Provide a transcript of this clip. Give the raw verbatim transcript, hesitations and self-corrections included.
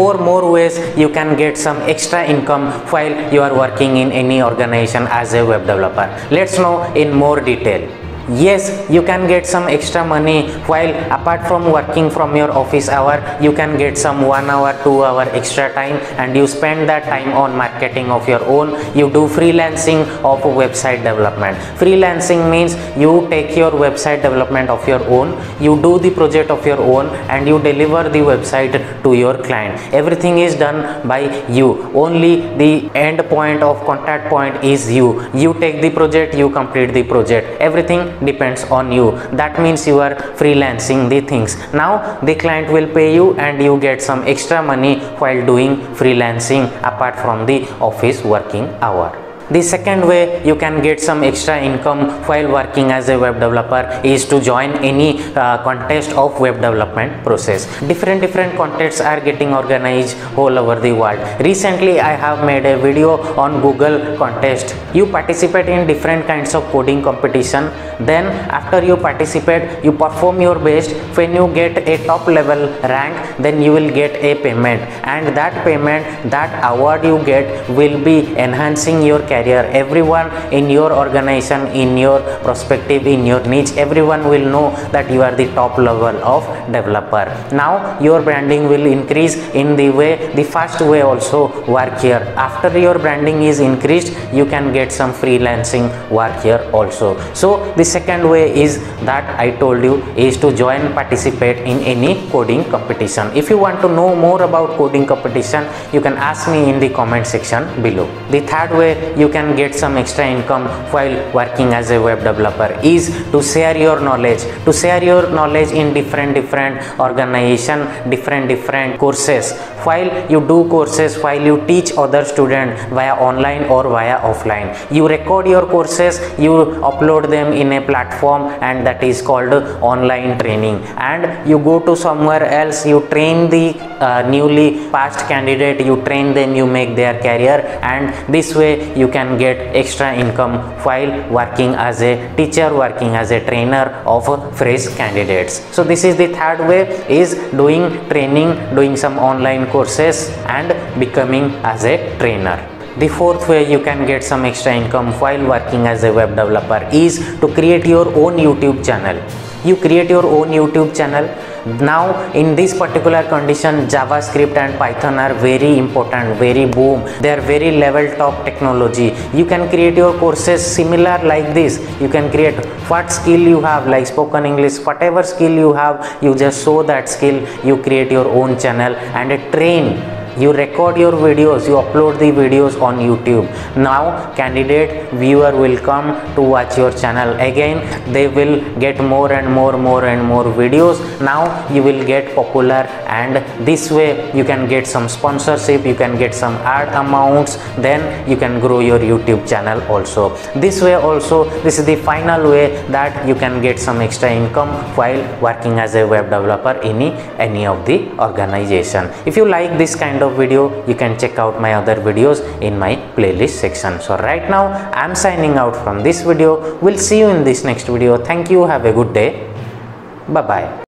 four more ways you can get some extra income while you are working in any organization as a web developer. Let's know in more detail. Yes, you can get some extra money while apart from working from your office hour, you can get some one hour two hour extra time, and you spend that time on marketing of your own. You do freelancing of website development. Freelancing means you take your website development of your own, you do the project of your own, and you deliver the website to your client. Everything is done by you. Only the end point of contact point is you. You take the project, you complete the project. Everything depends on you. That means you are freelancing the things. Now the client will pay you and you get some extra money while doing freelancing apart from the office working hour. The second way you can get some extra income while working as a web developer is to join any uh, contest of web development process. Different different contests are getting organized all over the world. Recently I have made a video on Google contest. You participate in different kinds of coding competition. Then after you participate, you perform your best. When you get a top level rank, then you will get a payment, and that payment, that award you get will be enhancing your career. Everyone in your organization, in your perspective, in your niche, everyone will know that you are the top level of developer. Now your branding will increase in the way, the first way also work here. After your branding is increased, you can get some freelancing work here also. So the second way is that I told you is to join, participate in any coding competition. If you want to know more about coding competition, you can ask me in the comment section below. The third way you can get some extra income while working as a web developer is to share your knowledge, to share your knowledge in different different organization, different different courses. While you do courses, while you teach other students via online or via offline, you record your courses, you upload them in a platform, and that is called online training. And you go to somewhere else, you train the uh, newly passed candidate, you train them, you make their career, and this way you can get extra income while working as a teacher, working as a trainer of fresh candidates. So this is the third way, is doing training, doing some online courses and becoming as a trainer. The fourth way you can get some extra income while working as a web developer is to create your own YouTube channel. You create your own YouTube channel. Now in this particular condition, JavaScript and Python are very important, very boom. They are very level top technology. You can create your courses similar like this. You can create what skill you have, like spoken English, whatever skill you have, you just show that skill. You create your own channel and train. You record your videos, you upload the videos on YouTube. Now candidate viewer will come to watch your channel again. They will get more and more more and more videos. Now you will get popular, and this way you can get some sponsorship, you can get some ad amounts, then you can grow your YouTube channel also. This way also, this is the final way that you can get some extra income while working as a web developer in any of the organization. If you like this kind of video, you can check out my other videos in my playlist section. So right now I'm signing out from this video. We'll see you in this next video. Thank you. Have a good day. Bye bye.